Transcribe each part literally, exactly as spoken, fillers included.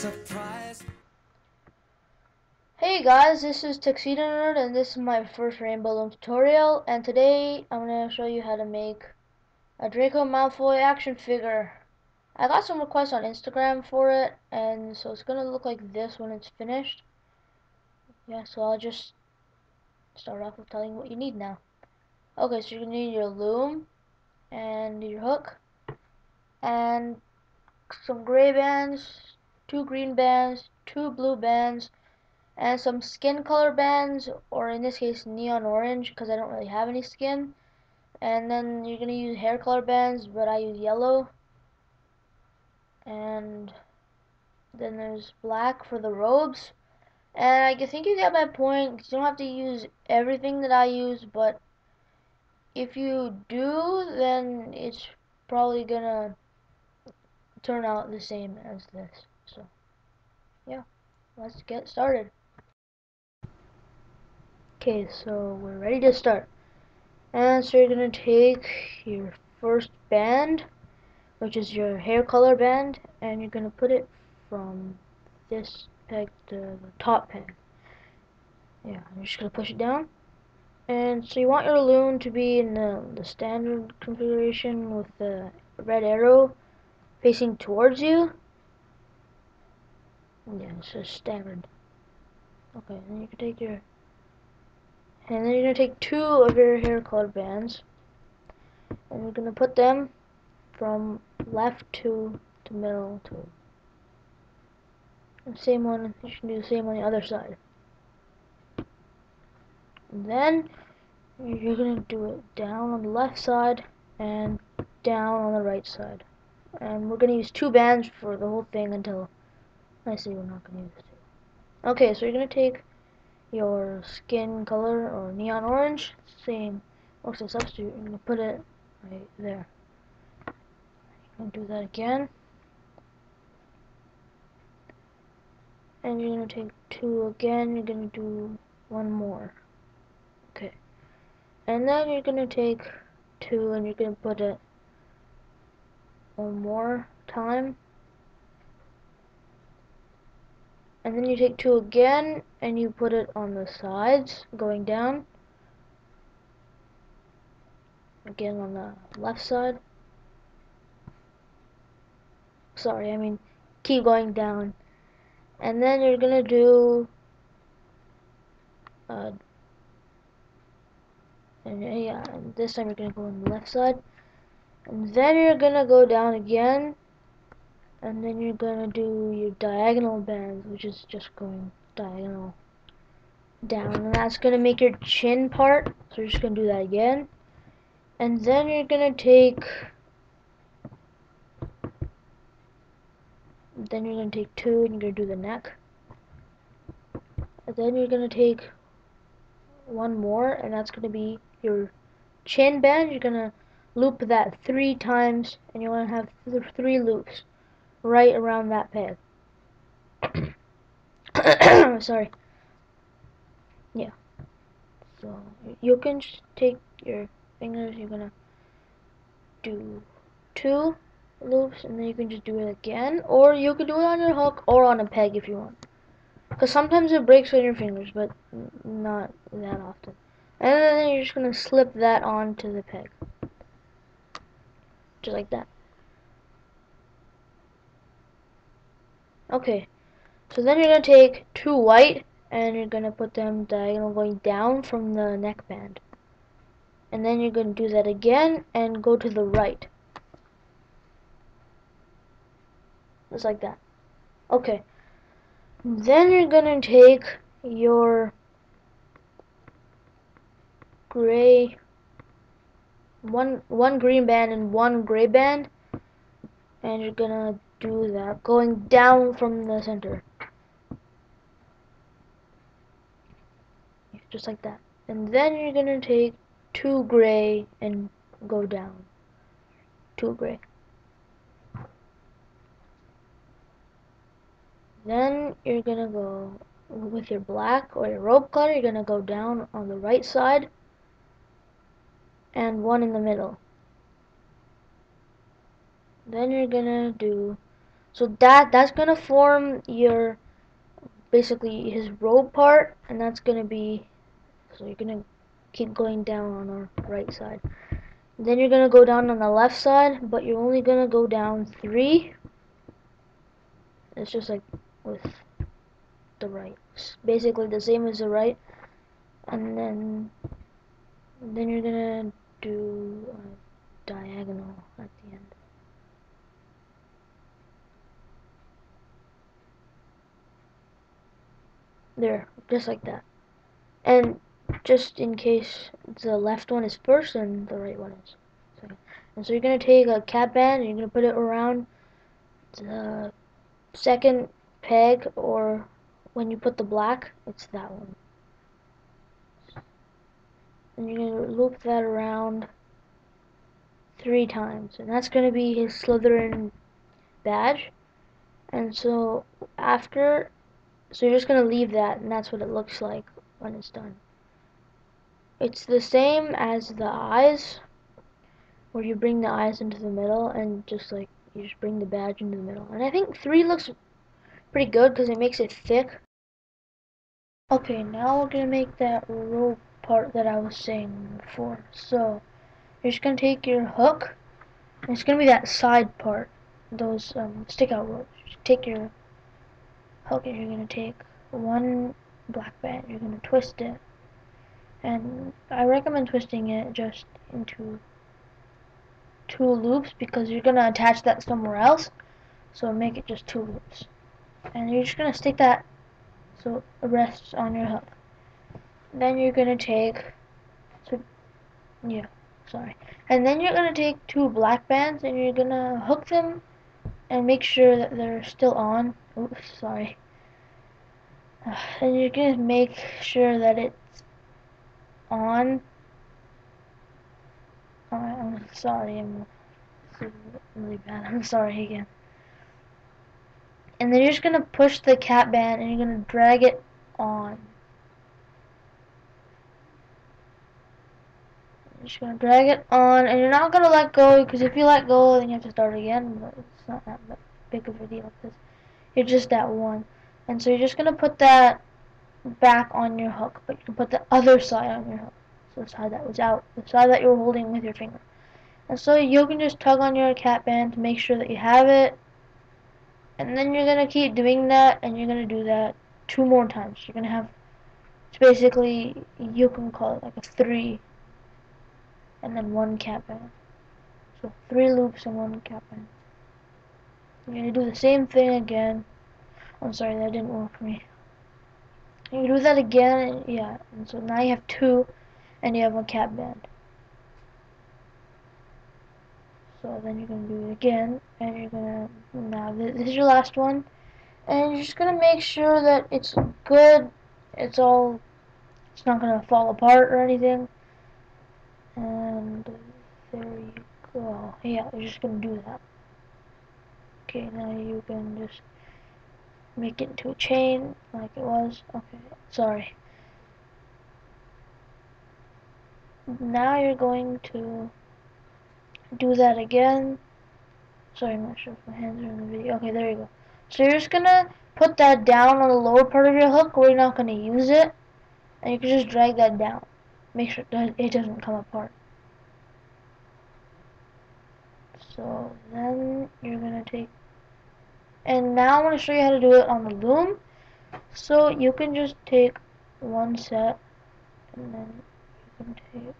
surprise. Hey guys, this is Tuxedo Nerd and this is my first Rainbow Loom tutorial, and today I'm going to show you how to make a Draco Malfoy action figure. I got some requests on Instagram for it, and so it's going to look like this when it's finished. Yeah, so I'll just start off with telling you what you need now. Okay, so you're going to need your loom and your hook and some gray bands, two green bands, two blue bands, and some skin color bands, or in this case neon orange because I don't really have any skin. And then you're going to use hair color bands, but I use yellow. And then there's black for the robes. And I think you get my point, because you don't have to use everything that I use, but if you do, then it's probably going to turn out the same as this. So, yeah, let's get started. Okay, so we're ready to start. And so you're going to take your first band, which is your hair color band, and you're going to put it from this peg to the top peg. Yeah, I'm just going to push it down. And so you want your loom to be in the, the standard configuration with the red arrow facing towards you. Yeah, it's just standard. Okay, and then you can take your... and then you're going to take two of your hair color bands, and you're going to put them from left to to middle to... and same one, you can do the same on the other side. And then you're going to do it down on the left side and down on the right side. And we're going to use two bands for the whole thing until I say we're not going to use two. Okay, so you're going to take your skin color or neon orange, same, or the substitute, and you're going to put it right there. You're going to do that again. And you're going to take two again, you're going to do one more. Okay. And then you're going to take two and you're going to put it one more time. And then you take two again and you put it on the sides going down. Again on the left side. Sorry, I mean keep going down. And then you're going to do uh, and yeah, and this time you're going to go on the left side, and then you're going to go down again, and then you're going to do your diagonal bands, which is just going diagonal down, and that's going to make your chin part, so you're just going to do that again. And then you're going to take then you're going to take two and you're going to do the neck, and then you're going to take one more, and that's going to be your chin band. You're going to loop that three times, and you want to have th three loops right around that peg. Sorry. Yeah, so you can just take your fingers, you're going to do two loops, and then you can just do it again, or you could do it on your hook or on a peg if you want, because sometimes it breaks on your fingers, but not that often. And then you're just going to slip that onto the peg, just like that. Okay, so then you're going to take two white and you're going to put them diagonal going down from the neckband, and then you're going to do that again and go to the right, just like that. Okay, then you're gonna take your gray one one green band and one gray band, and you're gonna do that going down from the center, just like that. And then you're gonna take two gray and go down, two gray. Then you're gonna go with your black or your rope color, you're gonna go down on the right side and one in the middle. Then you're gonna do So that that's gonna form your basically his robe part, and that's gonna be, so you're gonna keep going down on the right side. Then you're gonna go down on the left side, but you're only gonna go down three. It's just like with the right, it's basically the same as the right, and then then you're gonna do a diagonal at the end. There, just like that. And just in case the left one is first and the right one is second. And so you're going to take a cat band and you're going to put it around the second peg, or when you put the black, it's that one. And you're going to loop that around three times. And that's going to be his Slytherin badge. And so after... So you're just going to leave that, and that's what it looks like when it's done. It's the same as the eyes, where you bring the eyes into the middle, and just like, you just bring the badge into the middle. And I think three looks pretty good because it makes it thick. Okay, now we're going to make that rope part that I was saying before. So, you're just going to take your hook, and it's going to be that side part, those um, stick out ropes. Just take your... Okay, you're going to take one black band, you're going to twist it, and I recommend twisting it just into two loops because you're going to attach that somewhere else, so make it just two loops. And you're just going to stick that so it rests on your hook. Then you're going to take, so, yeah, sorry. And then you're going to take two black bands and you're going to hook them and make sure that they're still on. Oops, sorry. And you're gonna make sure that it's on. Alright, I'm sorry. I'm really bad. I'm sorry again. And then you're just gonna push the cat band, and you're gonna drag it on. You're just gonna drag it on, and you're not gonna let go, because if you let go, then you have to start again. But it's not that big of a deal. Cause you're just that one. And so you're just going to put that back on your hook, but you can put the other side on your hook. So the side that was out, the side that you were holding with your finger. And so you can just tug on your cat band to make sure that you have it. And then you're going to keep doing that, and you're going to do that two more times. You're going to have, it's basically, you can call it like a three, and then one cat band. So three loops and one cat band. You're going to do the same thing again. I'm sorry, that didn't work for me. You do that again, and yeah, and so now you have two, and you have a cat band. So then you're going to do it again, and you're going to, now this is your last one, and you're just going to make sure that it's good, it's all, it's not going to fall apart or anything, and there you go. Yeah, you're just going to do that. Okay, now you can just make it into a chain like it was. Okay, sorry. Now you're going to do that again. Sorry, I'm not sure if my hands are in the video. Okay, there you go. So you're just gonna put that down on the lower part of your hook where you're not gonna use it, and you can just drag that down. Make sure it doesn't come apart. So then you're gonna take. And now I'm going to show you how to do it on the loom. So you can just take one set, and then you can take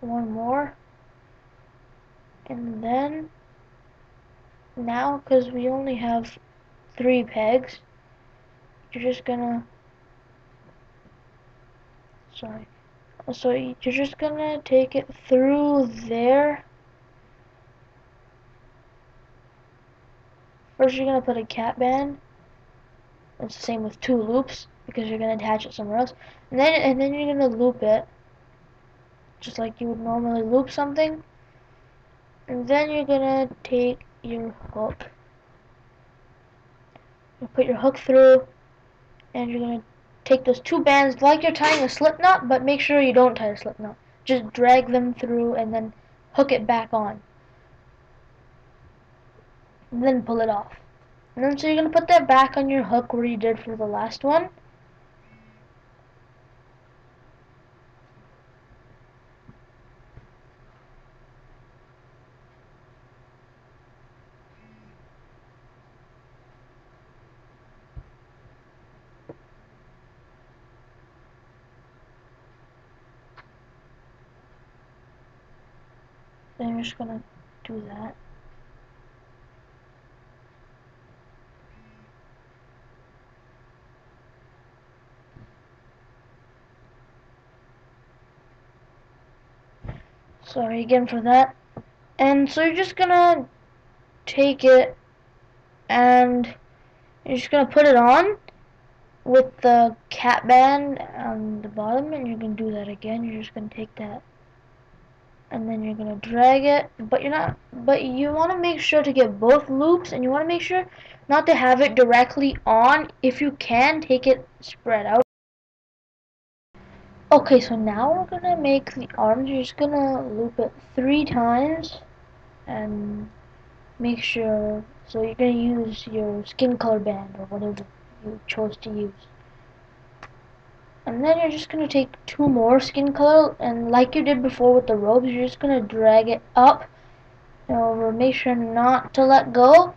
one more, and then now, because we only have three pegs, you're just gonna, sorry, so you're just gonna take it through there. First you're going to put a cat band. It's the same with two loops, because you're going to attach it somewhere else. And then and then you're going to loop it, just like you would normally loop something. And then you're going to take your hook. You put your hook through, and you're going to take those two bands like you're tying a slip knot, but make sure you don't tie a slip knot. Just drag them through and then hook it back on. And then pull it off. And then so you're going to put that back on your hook where you did for the last one. Then you're just gonna do that. Sorry again for that. And so you're just gonna take it and you're just gonna put it on with the cat band on the bottom, and you're gonna do that again. You're just gonna take that, and then you're gonna drag it, but you're not. But you want to make sure to get both loops, and you want to make sure not to have it directly on. If you can, take it spread out. Okay, so now we're gonna make the arms. You're just gonna loop it three times, and make sure. So you're gonna use your skin color band or whatever you chose to use. And then you're just going to take two more skin color, and like you did before with the robes, you're just going to drag it up and over. Make sure not to let go.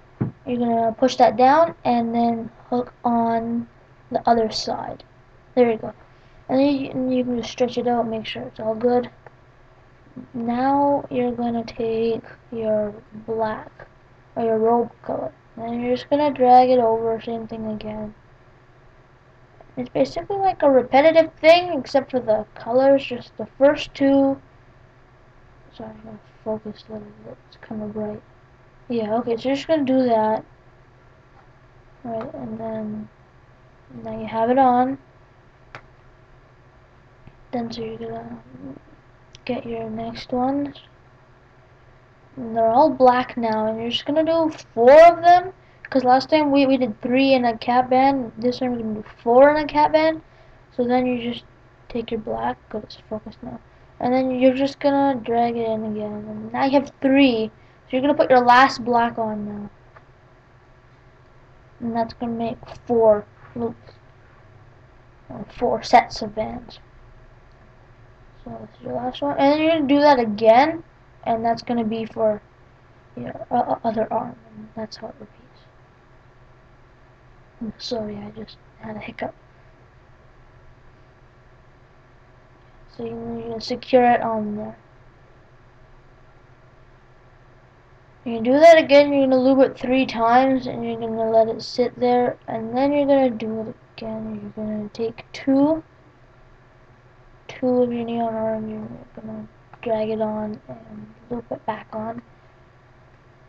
You're going to push that down and then hook on the other side. There you go. And then you, and you can just stretch it out, make sure it's all good. Now you're going to take your black or your robe color, and you're just going to drag it over, same thing again. It's basically like a repetitive thing, except for the colors, just the first two. Sorry, I'm going to focus a little bit, it's kind of bright. Yeah, okay, so you're just going to do that. Right, and then, now you have it on. Then, so you're going to get your next ones. And they're all black now, and you're just going to do four of them. Because last time we, we did three in a cat band, this time we're going to do four in a cat band. So then you just take your black, because it's focused now. And then you're just going to drag it in again. And now you have three. So you're going to put your last black on now. And that's going to make four loops. Or four sets of bands. So this is your last one. And then you're going to do that again. And that's going to be for your uh, other arm. And that's how it repeats. Sorry, I just had a hiccup. So you're going to secure it on there. You're going to do that again. You're going to loop it three times, and you're going to let it sit there. And then you're going to do it again. You're going to take two. Two of your neon arm. You're going to drag it on and loop it back on.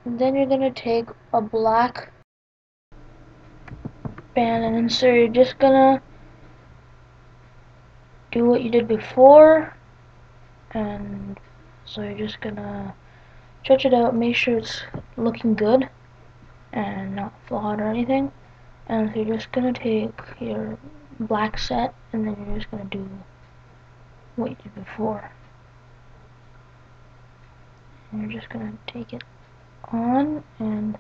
And then you're going to take a black band, and then so you're just gonna do what you did before, and so you're just gonna stretch it out, make sure it's looking good and not flawed or anything. And so you're just gonna take your black set, and then you're just gonna do what you did before, and you're just gonna take it on and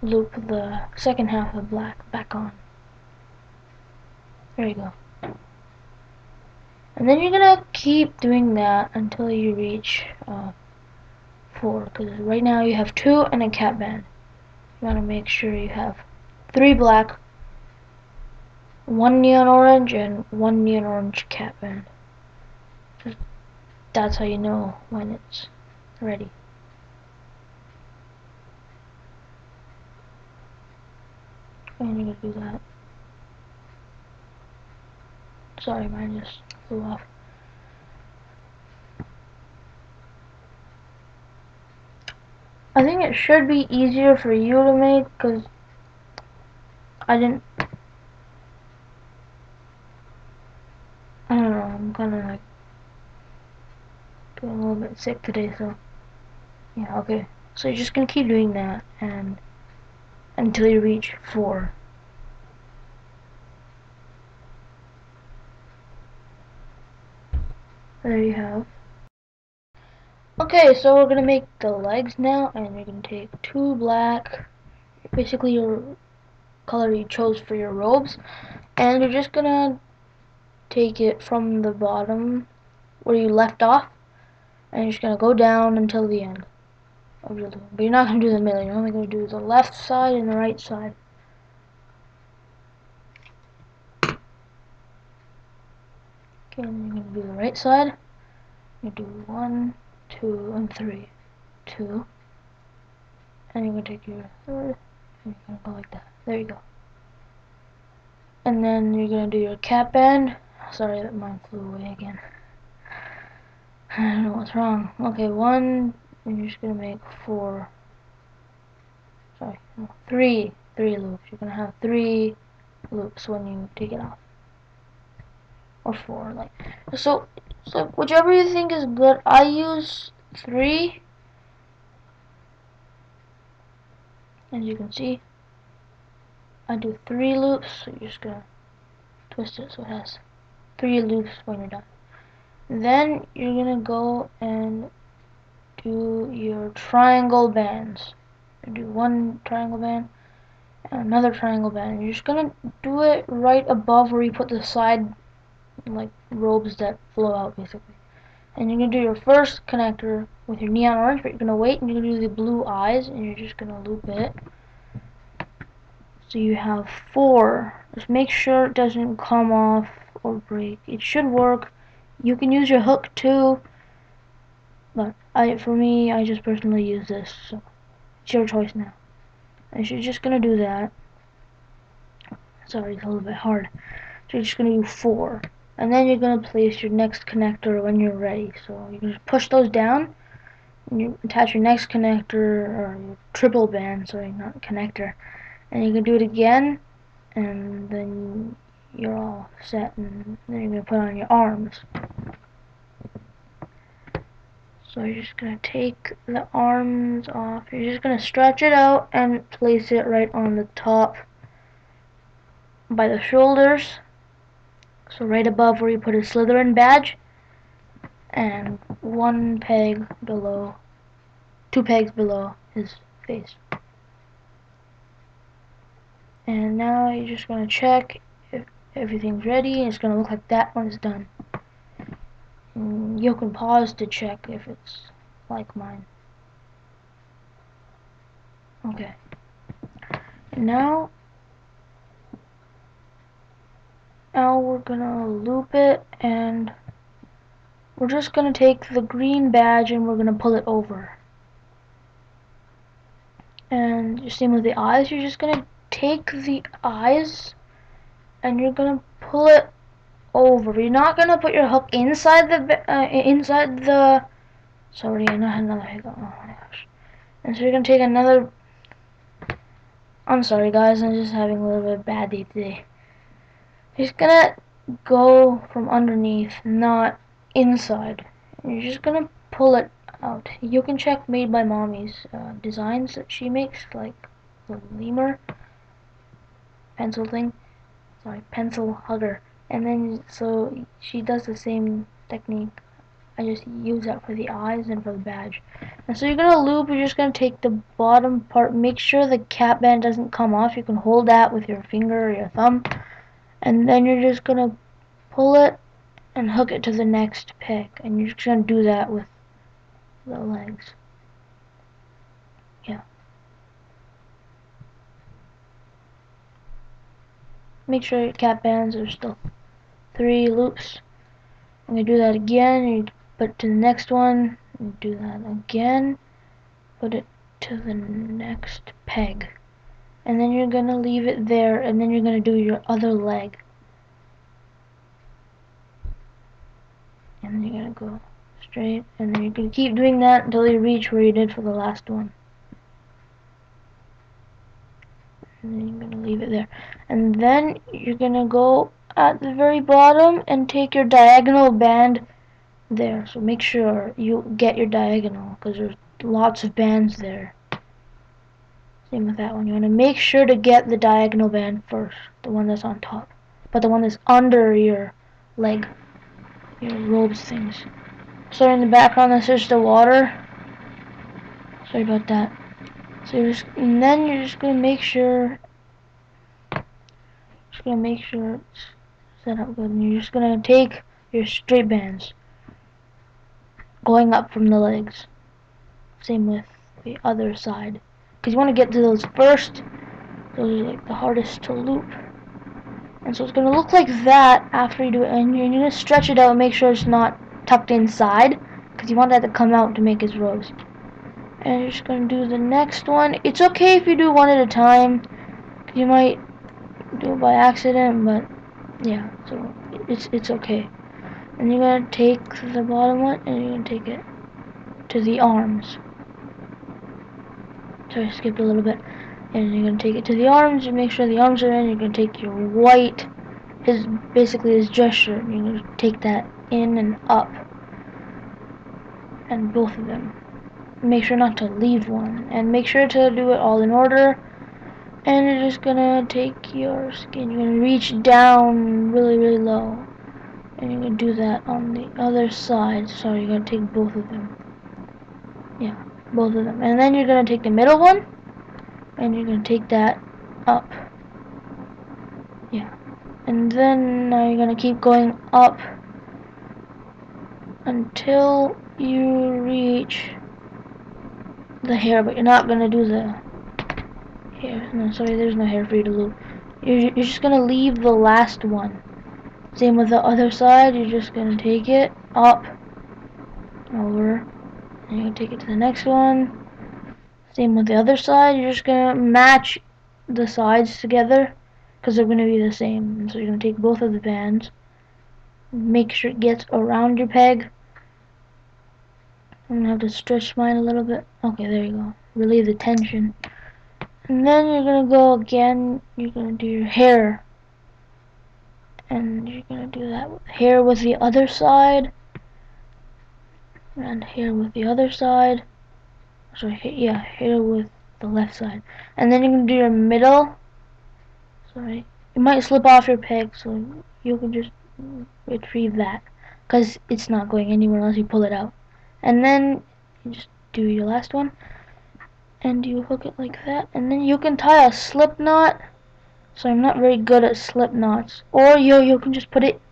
loop the second half of black back on. There you go. And then you're gonna keep doing that until you reach uh, four, because right now you have two and a cat band. You want to make sure you have three black, one neon orange, and one neon orange cat band. That's how you know when it's ready. And you're gonna do that. Sorry, mine just flew off. I think it should be easier for you to make, because I didn't. I don't know. I'm kind of like feeling a little bit sick today, so yeah. Okay. So you're just gonna keep doing that and until you reach four. There you have. Okay, so we're gonna make the legs now, and you're gonna take two black, basically your color you chose for your robes, and you're just gonna take it from the bottom where you left off, and you're just gonna go down until the end of your loom. But you're not gonna do the middle, you're only gonna do the left side and the right side. Okay, and you're gonna do the right side. You do one, two, and three, two, and you're gonna take your third, and you're gonna go like that. There you go. And then you're gonna do your cap end. Sorry that mine flew away again. I don't know what's wrong. Okay, one, and you're just gonna make four. Sorry, no, three, three loops. You're gonna have three loops when you take it off, or four, like so. So whichever you think is good. I use three, as you can see. I do three loops, so you're just gonna twist it so it has three loops when you're done. Then you're gonna go and do your triangle bands. You do one triangle band and another triangle band. You're just gonna do it right above where you put the side, like, robes that flow out, basically. And you're gonna do your first connector with your neon orange, but you're gonna wait and you're gonna do the blue eyes, and you're just gonna loop it. So you have four. Just make sure it doesn't come off or break. It should work. You can use your hook too, but I, for me, I just personally use this. So it's your choice now. And you're just gonna do that. Sorry, it's a little bit hard. So you're just gonna do four. And then you're going to place your next connector when you're ready. So you can just push those down, and you attach your next connector, or your triple band, sorry, not connector. And you can do it again, and then you're all set, and then you're going to put on your arms. So you're just going to take the arms off. You're just going to stretch it out and place it right on the top by the shoulders. So right above where you put a Slytherin badge, and one peg below, two pegs below his face. And now you're just going to check if everything's ready, and it's going to look like that when it's done. And you can pause to check if it's like mine. Okay. And now... Now we're gonna loop it, and we're just gonna take the green badge and we're gonna pull it over. And same with the eyes, you're just gonna take the eyes and you're gonna pull it over. You're not gonna put your hook inside the uh, inside the. Sorry, I had another hiccup. Oh my gosh! And so you're gonna take another. I'm sorry, guys. I'm just having a little bit of a bad day today. You're just gonna go from underneath, not inside. You're just gonna pull it out. You can check Made by Mommy's uh, designs that she makes, like the lemur pencil thing, sorry, pencil hugger. And then so she does the same technique. I just use that for the eyes and for the badge. And so you're gonna loop. You're just gonna take the bottom part. Make sure the cap band doesn't come off. You can hold that with your finger or your thumb. And then you're just gonna pull it and hook it to the next peg, and you're just gonna do that with the legs. Yeah. Make sure your cap bands are still three loops. I'm gonna do that again. You put it to the next one. And do that again. Put it to the next peg. And then you're going to leave it there, and then you're going to do your other leg. And then you're going to go straight, and then you're going to keep doing that until you reach where you did for the last one. And then you're going to leave it there. And then you're going to go at the very bottom and take your diagonal band there. So make sure you get your diagonal, because there's lots of bands there. Same with that one. You want to make sure to get the diagonal band first, the one that's on top, but the one that's under your leg, your robes things. So in the background, that's just the water. Sorry about that. So you're just, and then you're just gonna make sure just gonna make sure it's set up good, and you're just gonna take your straight bands going up from the legs, same with the other side, because you want to get to those first. Those are like the hardest to loop, and so it's gonna look like that after you do it, and you're gonna stretch it out and make sure it's not tucked inside, because you want that to come out to make his rose. And you're just gonna do the next one. It's okay if you do one at a time, you might do it by accident, but yeah, so it's it's okay. And you're gonna take the bottom one and you're gonna take it to the arms. Sorry, I skipped a little bit. And you're gonna take it to the arms and make sure the arms are in. You're gonna take your white, his basically his dress shirt, and you're gonna take that in and up, and both of them. Make sure not to leave one, and make sure to do it all in order. And you're just gonna take your skin, you're gonna reach down really really low, and you're gonna do that on the other side. So you're gonna take both of them, yeah, both of them. And then you're gonna take the middle one, and you're gonna take that up, yeah. And then now you're gonna keep going up until you reach the hair, but you're not gonna do the hair. No, sorry, there's no hair for you to loop. You're, you're just gonna leave the last one. Same with the other side. You're just gonna take it up, over, and you're gonna take it to the next one. Same with the other side. You're just gonna match the sides together, because they're gonna be the same. And so you're gonna take both of the bands. Make sure it gets around your peg. I'm gonna have to stretch mine a little bit. Okay, there you go. Relieve the tension. And then you're gonna go again. You're gonna do your hair, and you're gonna do that hair with the other side, and hair with the other side. So yeah, hair with the left side. And then you're gonna do your middle. Sorry, it might slip off your peg, so you can just retrieve that, because it's not going anywhere unless you pull it out. And then you just do your last one, and you hook it like that. And then you can tie a slip knot. So I'm not very good at slip knots. Or you you can just put it,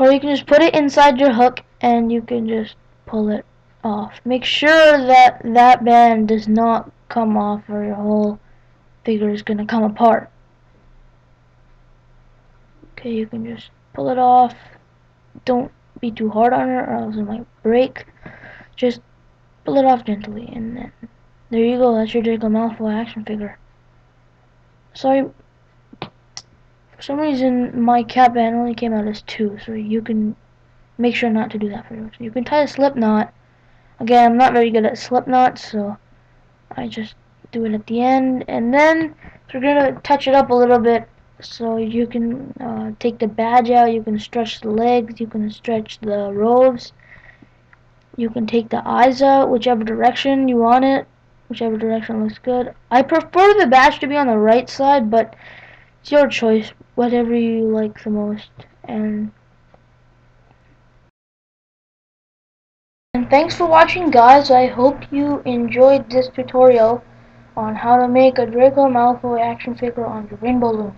or you can just put it inside your hook, and you can just pull it off. Make sure that that band does not come off, or your whole figure is gonna come apart. Okay, you can just pull it off. Don't be too hard on it, or else it might break. Just pull it off gently, and then there you go. That's your Draco Malfoy action figure. Sorry, for some reason my cat band only came out as two, so you can make sure not to do that for yours. You can tie a slip knot. Again, I'm not very good at slip knots, so I just do it at the end. And then we're gonna touch it up a little bit. So you can uh, take the badge out, you can stretch the legs, you can stretch the robes, you can take the eyes out, whichever direction you want it, whichever direction looks good. I prefer the badge to be on the right side, but it's your choice, whatever you like the most. And, and thanks for watching, guys. I hope you enjoyed this tutorial on how to make a Draco Malfoy action figure on the Rainbow Loom.